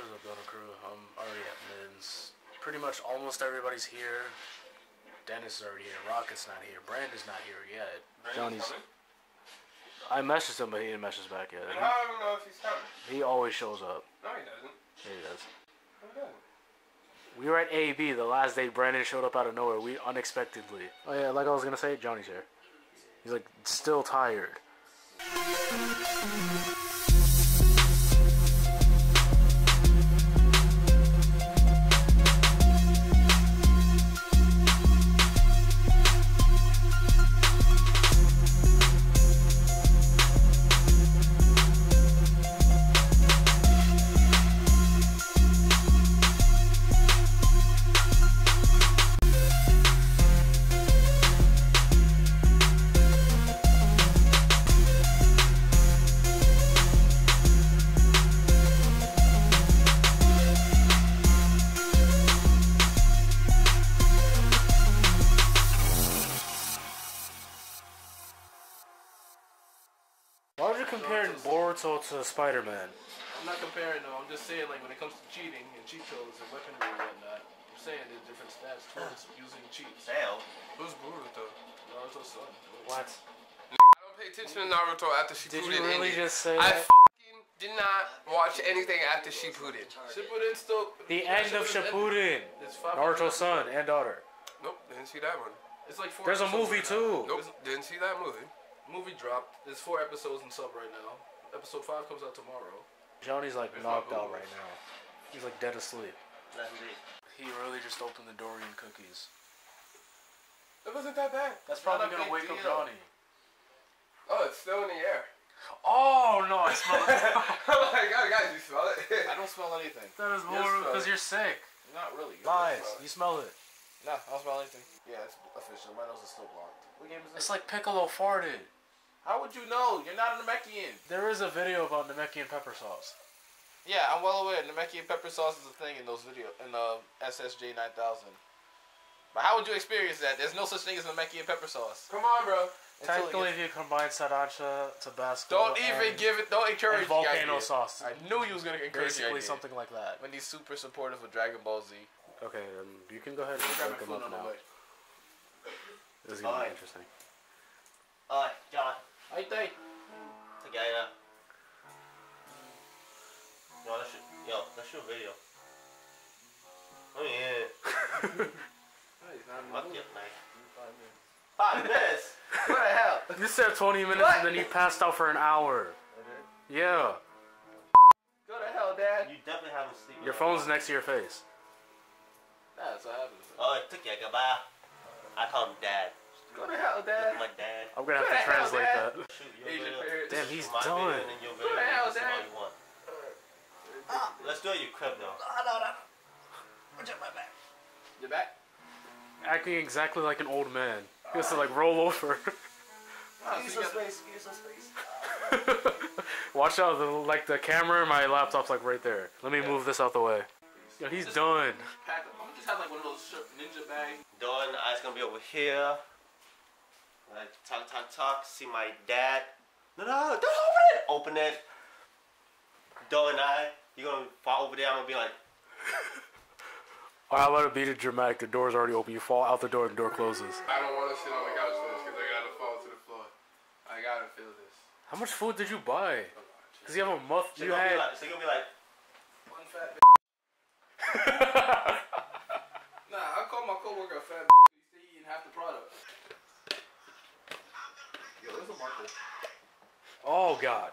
What is up, Gunna Crew? I'm already at Men's. Pretty much almost everybody's here. Dennis is already here. Rocket's not here. Brandon's not here yet. Johnny's coming? I messaged him, but he didn't message back yet. I don't know if he's coming. He always shows up. No, he doesn't. Yeah, he does. No, he doesn't. We were at AB the last day. Brandon showed up out of nowhere. We unexpectedly. Oh yeah, like I was gonna say, Johnny's here. He's like still tired. Why would you compare Boruto to Spider-Man? I'm not comparing though, I'm just saying like when it comes to cheating and cheat codes and weaponry and whatnot, I'm saying there's different stats towards using cheats. Hell. Who's Boruto? Naruto's son. What? I don't pay attention to Naruto after Shippuden. Did you really just say that? I did not watch anything after Shippuden. Shippuden still... The end of Shippuden. Naruto's son and daughter. Nope, didn't see that one. It's like four. There's a movie too. Nope, didn't see that movie. Movie dropped. There's 4 episodes in sub right now. Episode 5 comes out tomorrow. Johnny's like knocked out right now. He's like dead asleep. He really just opened the Dorian cookies. It wasn't that bad. That's probably gonna wake up Johnny. Oh, it's still in the air. Oh no, I smell it. Oh my god, guys, you smell it? I don't smell anything. That is more because you're sick. Not really. Lies. You smell it. No, I don't smell anything. Yeah, it's official. My nose is still blocked. What game is this? It's like Piccolo farted. How would you know? You're not a Namekian. There is a video about Namekian pepper sauce. Yeah, I'm well aware. Namekian pepper sauce is a thing in those videos in SSJ 9000. But how would you experience that? There's no such thing as Namekian pepper sauce. Come on, bro. Technically, if you combine sriracha, Tabasco, don't even give it. Don't encourage the idea. Volcano sauce. I knew you was gonna encourage the idea. Basically, something like that. When he's super supportive of Dragon Ball Z. Okay, you can go ahead and look him up now. This is gonna be interesting. Alright, John. How you think? Together. Yo, that's your video. Oh yeah. What the fuck? 5 minutes? What the hell? You said 20 minutes and then you passed out for an hour. Yeah. Go to hell, Dad. You definitely haven't sleeping. Your phone's next to your face. That's what happens. Oh, it took you. Goodbye. I call him Dad. Go to hell, Dad. My dad. I'm gonna have to translate that. Damn, he's done. Go to hell, Dad. Let's do it, you crib though. No. My back. Your back? Acting exactly like an old man. He has to like roll over. Use some space. Use some space. Watch out! Like the camera, my laptop's like right there. Let me move this out the way. Yo, he's done. Just have like one of those ninja bags. Done. I was gonna be over here. Like talk. See my dad. No, don't open it. Open it. Done. You're gonna fall over there. I'm gonna be like. Alright, I'm gonna beat it dramatic. The door's already open. You fall out the door and the door closes. I don't want to sit on the couch for this because I gotta fall to the floor. I gotta feel this. How much food did you buy? Cause you have a month. So you had. So you're gonna be like. One fat bitch. My coworker a fat b****, he's still eating half the product. Yo, there's a marker. Oh god.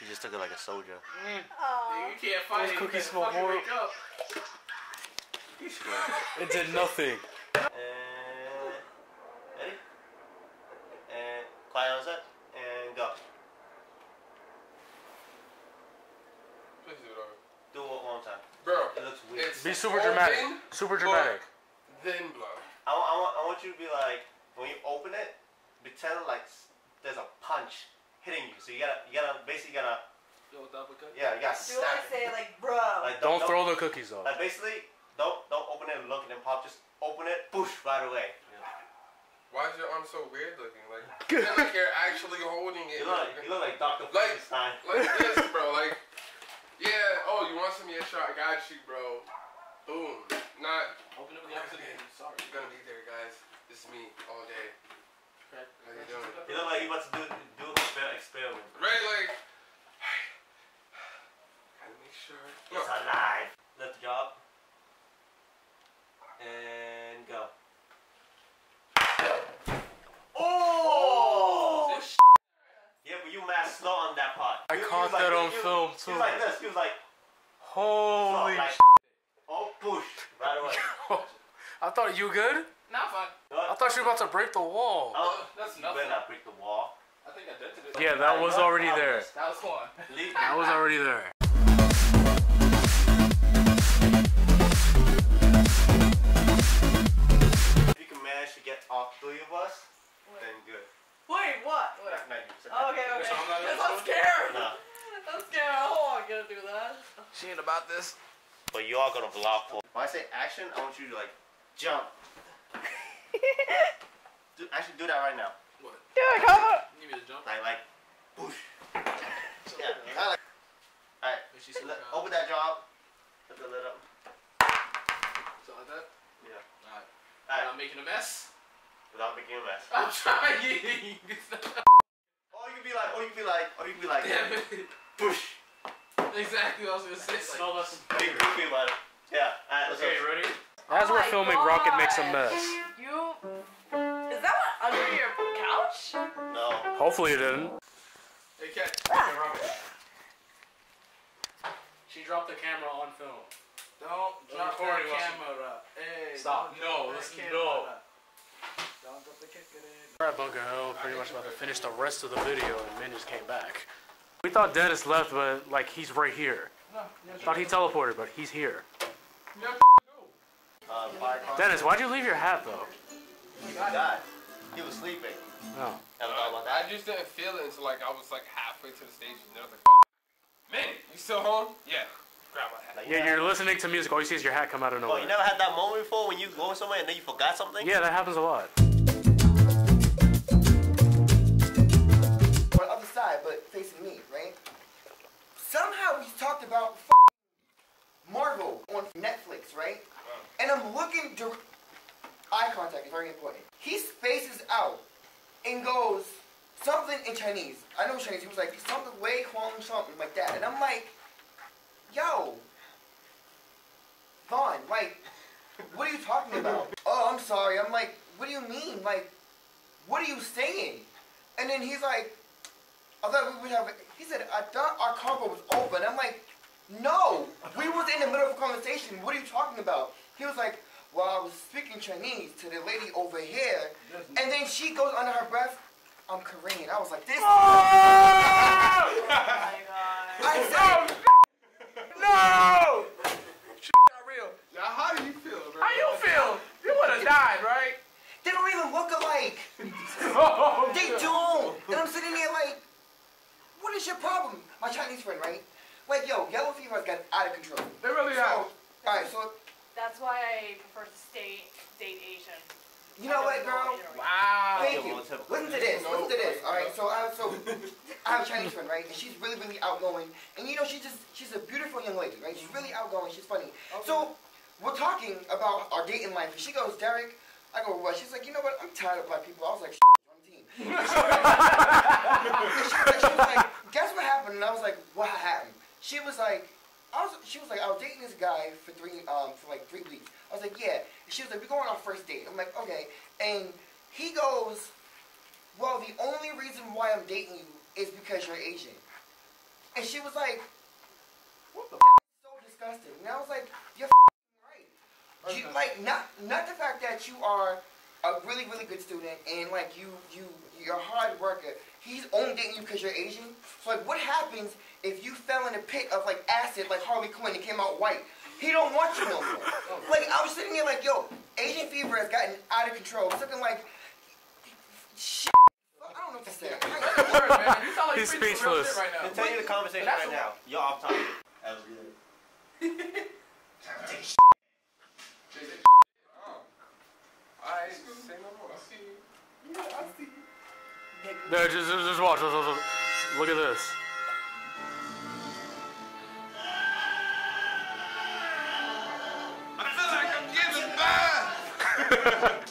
He just took it like a soldier. Dude, you can't find anything. Cookies smoke more. It did nothing. Ready? Quiet on set. Do it one time. Bro, it looks weird. Be super dramatic. Super dramatic. Then blow. I want you to be like, when you open it, pretend like there's a punch hitting you. So you gotta do a double cut? Yeah, you gotta snap. Do I say like, bro? Like, don't throw the cookies off. Like basically, don't open it and look and then pop. Just open it, boosh, right away. Yeah. Why is I'm so weird looking? Like, you look like you're actually holding it. You look like Dr. Frankenstein. Like this, bro. Like, yeah. Oh, you want some? Yeah, sure. I got you, bro. Boom. Not. Open up the episode again. Sorry. You're gonna be there, guys. This is me all day. Right. How you doing? You look like you about to do an experiment. Right, like. Gotta make sure. It's alive. Left job. And go. Oh! Shit. Yeah, but you mad slow on that part. I caught that on film too. He was like this. He was like, holy shit. Oh, push right away. I thought you good. Not fun. I thought you were about to break the wall. Oh, that's nothing. You better not break the wall. I think I did today. Yeah, that was already there. That was one. That was already there. All three of us, wait. Then good. Wait, what? Wait. Okay. I'm scared. No. I'm scared. Oh, I'm gonna do that. She ain't about this. But you all gonna vlog for. When I say action, I want you to like jump. Actually, do that right now. What? Do it, come on. You need me to jump? Like, boosh. Yeah. All right. Open that jaw up. Lift the lid up. So like that? Yeah. All right. All right. I'm making a mess. Without making a mess. I'm trying. Or you can be like, damn it. Push. Exactly what I was gonna say. Smell us big goofy about it. Yeah. Alright, okay, ready? As we're filming, Rocket makes a mess. Is that one under your couch? No. Hopefully it didn't. Hey, Cat. Okay, Rocket. She dropped the camera on film. Don't drop the camera. Hey. Stop. No, listen, no. We're at Bunker Hill, pretty much about to finish the rest of the video, and Min just came back. We thought Dennis left, but like he's right here. Thought he teleported, but he's here. Dennis, why'd you leave your hat though? He died. He was sleeping. No. I just didn't feel it until like I was like halfway to the station. And I was like, Min, you still home? Yeah. Grab my hat. Like, yeah, you're listening to music. All you see is your hat come out of nowhere. Oh, you never had that moment before when you go somewhere and then you forgot something? Yeah, that happens a lot. On the other side, but facing me, right? Somehow we talked about Marvel on Netflix, right? Wow. And I'm looking direct. Eye contact is very important. He spaces out and goes something in Chinese. I know Chinese. He was like something way Huang something like that, and I'm like. Yo, Vaughn, like, what are you talking about? Oh, I'm sorry. I'm like, what do you mean? Like, what are you saying? And then he's like, I thought we would have, he said, I thought our convo was over. And I'm like, no, we was in the middle of a conversation. What are you talking about? He was like, well, I was speaking Chinese to the lady over here. And then she goes under her breath, I'm Korean. I was like, this. Oh, oh my God. I said, no! Shit not real. Now, how do you feel, bro? How you feel? You would have died, right? They don't even look alike. They don't. And I'm sitting there like, what is your problem? My Chinese friend, right? Like, yo, yellow fever's got out of control. They really have. All right, so. That's why I prefer to date Asian. You know what, girl? Wow. Thank you. Listen to this. All right, so I have a Chinese friend, right? And she's really, really outgoing. And you know, she's a beautiful young lady, right? She's really outgoing. She's funny. Okay. So we're talking about our dating life. And she goes, Derek. I go, what? She's like, you know what? I'm tired of black people. I was like, on the team. She was like, guess what happened? And I was like, what happened? She was like, I was dating this guy for like 3 weeks. I was like, yeah. She was like, we're going on our first date. I'm like, okay. And he goes, well, the only reason why I'm dating you is because you're Asian. And she was like, what the f*** is so disgusting. And I was like, you're f***ing right. You, like, not the fact that you are a really, really good student and, like, you're a hard worker. He's only dating you because you're Asian. So, like, what happens if you fell in a pit of, like, acid like Harley Quinn and came out white? He don't want you no more. Like, I was sitting here like, yo, Asian fever has gotten out of control. Something like, shit. I don't know what to say. He's speechless. Right now. Continue the conversation right now. You're off topic. That was good. Take a shit. Oh. All right. Say no more. I'll see you. No, just watch. Look at this. I feel like I'm giving birth.